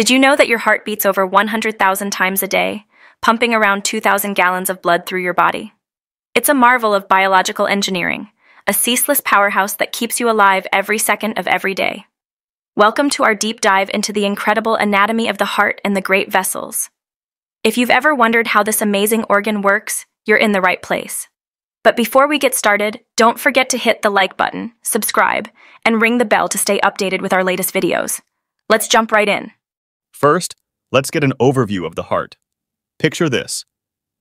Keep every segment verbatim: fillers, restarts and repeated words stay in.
Did you know that your heart beats over one hundred thousand times a day, pumping around two thousand gallons of blood through your body? It's a marvel of biological engineering, a ceaseless powerhouse that keeps you alive every second of every day. Welcome to our deep dive into the incredible anatomy of the heart and the great vessels. If you've ever wondered how this amazing organ works, you're in the right place. But before we get started, don't forget to hit the like button, subscribe, and ring the bell to stay updated with our latest videos. Let's jump right in. First, let's get an overview of the heart. Picture this.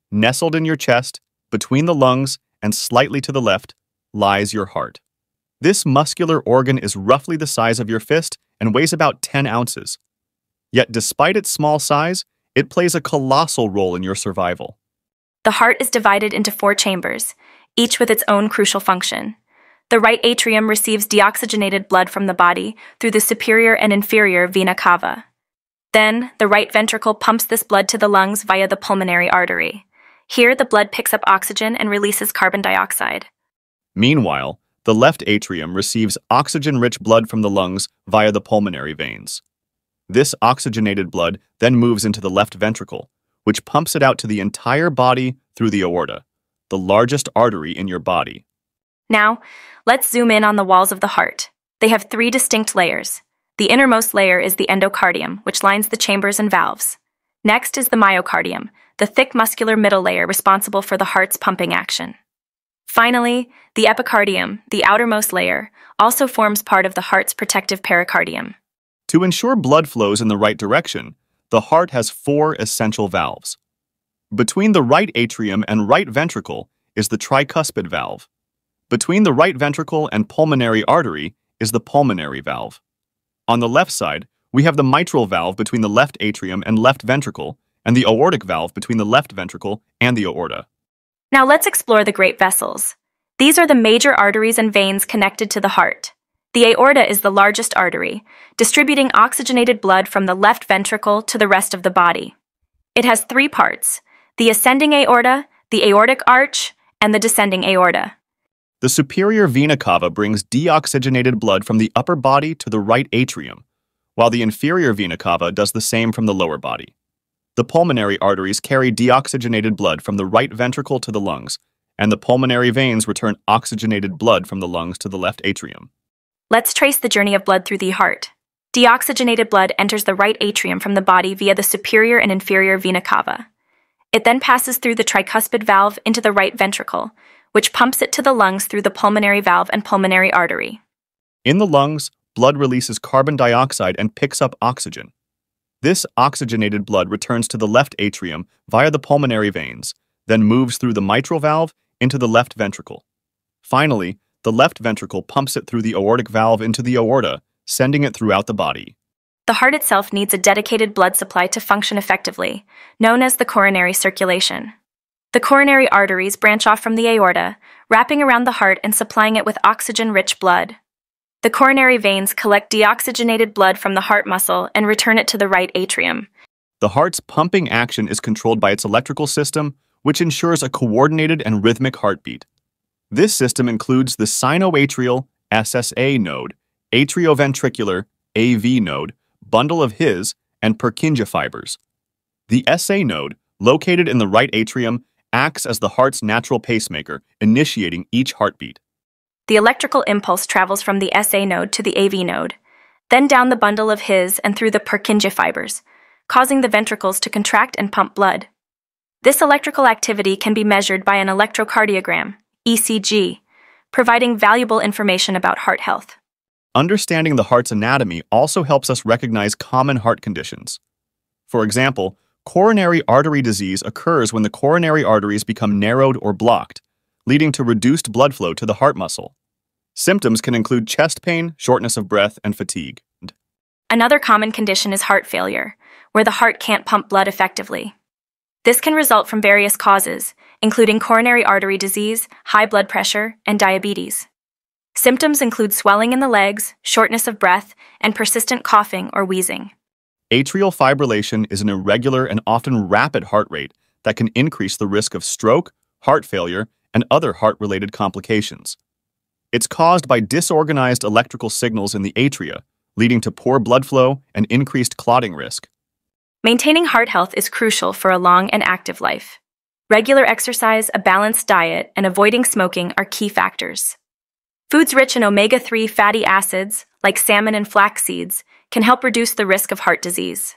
Nestled in your chest, between the lungs, and slightly to the left, lies your heart. This muscular organ is roughly the size of your fist and weighs about ten ounces. Yet despite its small size, it plays a colossal role in your survival. The heart is divided into four chambers, each with its own crucial function. The right atrium receives deoxygenated blood from the body through the superior and inferior vena cava. Then, the right ventricle pumps this blood to the lungs via the pulmonary artery. Here, the blood picks up oxygen and releases carbon dioxide. Meanwhile, the left atrium receives oxygen-rich blood from the lungs via the pulmonary veins. This oxygenated blood then moves into the left ventricle, which pumps it out to the entire body through the aorta, the largest artery in your body. Now, let's zoom in on the walls of the heart. They have three distinct layers. The innermost layer is the endocardium, which lines the chambers and valves. Next is the myocardium, the thick muscular middle layer responsible for the heart's pumping action. Finally, the epicardium, the outermost layer, also forms part of the heart's protective pericardium. To ensure blood flows in the right direction, the heart has four essential valves. Between the right atrium and right ventricle is the tricuspid valve. Between the right ventricle and pulmonary artery is the pulmonary valve. On the left side, we have the mitral valve between the left atrium and left ventricle, and the aortic valve between the left ventricle and the aorta. Now let's explore the great vessels. These are the major arteries and veins connected to the heart. The aorta is the largest artery, distributing oxygenated blood from the left ventricle to the rest of the body. It has three parts: the ascending aorta, the aortic arch, and the descending aorta. The superior vena cava brings deoxygenated blood from the upper body to the right atrium, while the inferior vena cava does the same from the lower body. The pulmonary arteries carry deoxygenated blood from the right ventricle to the lungs, and the pulmonary veins return oxygenated blood from the lungs to the left atrium. Let's trace the journey of blood through the heart. Deoxygenated blood enters the right atrium from the body via the superior and inferior vena cava. It then passes through the tricuspid valve into the right ventricle, which pumps it to the lungs through the pulmonary valve and pulmonary artery. In the lungs, blood releases carbon dioxide and picks up oxygen. This oxygenated blood returns to the left atrium via the pulmonary veins, then moves through the mitral valve into the left ventricle. Finally, the left ventricle pumps it through the aortic valve into the aorta, sending it throughout the body. The heart itself needs a dedicated blood supply to function effectively, known as the coronary circulation. The coronary arteries branch off from the aorta, wrapping around the heart and supplying it with oxygen-rich blood. The coronary veins collect deoxygenated blood from the heart muscle and return it to the right atrium. The heart's pumping action is controlled by its electrical system, which ensures a coordinated and rhythmic heartbeat. This system includes the sinoatrial S S A node, atrioventricular A V node, bundle of His, and Purkinje fibers. The S A node, located in the right atrium, acts as the heart's natural pacemaker, initiating each heartbeat. The electrical impulse travels from the S A node to the A V node, then down the bundle of His and through the Purkinje fibers, causing the ventricles to contract and pump blood. This electrical activity can be measured by an electrocardiogram, E C G, providing valuable information about heart health. Understanding the heart's anatomy also helps us recognize common heart conditions. For example, coronary artery disease occurs when the coronary arteries become narrowed or blocked, leading to reduced blood flow to the heart muscle. Symptoms can include chest pain, shortness of breath, and fatigue. Another common condition is heart failure, where the heart can't pump blood effectively. This can result from various causes, including coronary artery disease, high blood pressure, and diabetes. Symptoms include swelling in the legs, shortness of breath, and persistent coughing or wheezing. Atrial fibrillation is an irregular and often rapid heart rate that can increase the risk of stroke, heart failure, and other heart-related complications. It's caused by disorganized electrical signals in the atria, leading to poor blood flow and increased clotting risk. Maintaining heart health is crucial for a long and active life. Regular exercise, a balanced diet, and avoiding smoking are key factors. Foods rich in omega three fatty acids, like salmon and flax seeds, can help reduce the risk of heart disease.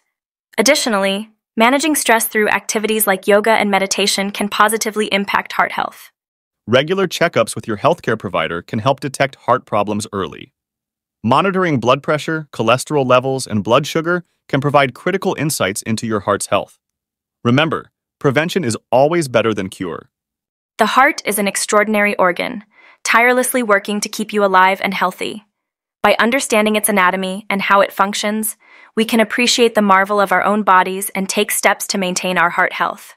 Additionally, managing stress through activities like yoga and meditation can positively impact heart health. Regular checkups with your healthcare provider can help detect heart problems early. Monitoring blood pressure, cholesterol levels, and blood sugar can provide critical insights into your heart's health. Remember, prevention is always better than cure. The heart is an extraordinary organ, tirelessly working to keep you alive and healthy. By understanding its anatomy and how it functions, we can appreciate the marvel of our own bodies and take steps to maintain our heart health.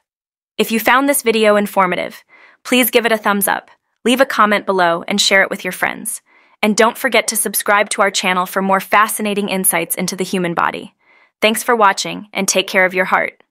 If you found this video informative, please give it a thumbs up, leave a comment below, and share it with your friends. And don't forget to subscribe to our channel for more fascinating insights into the human body. Thanks for watching, and take care of your heart.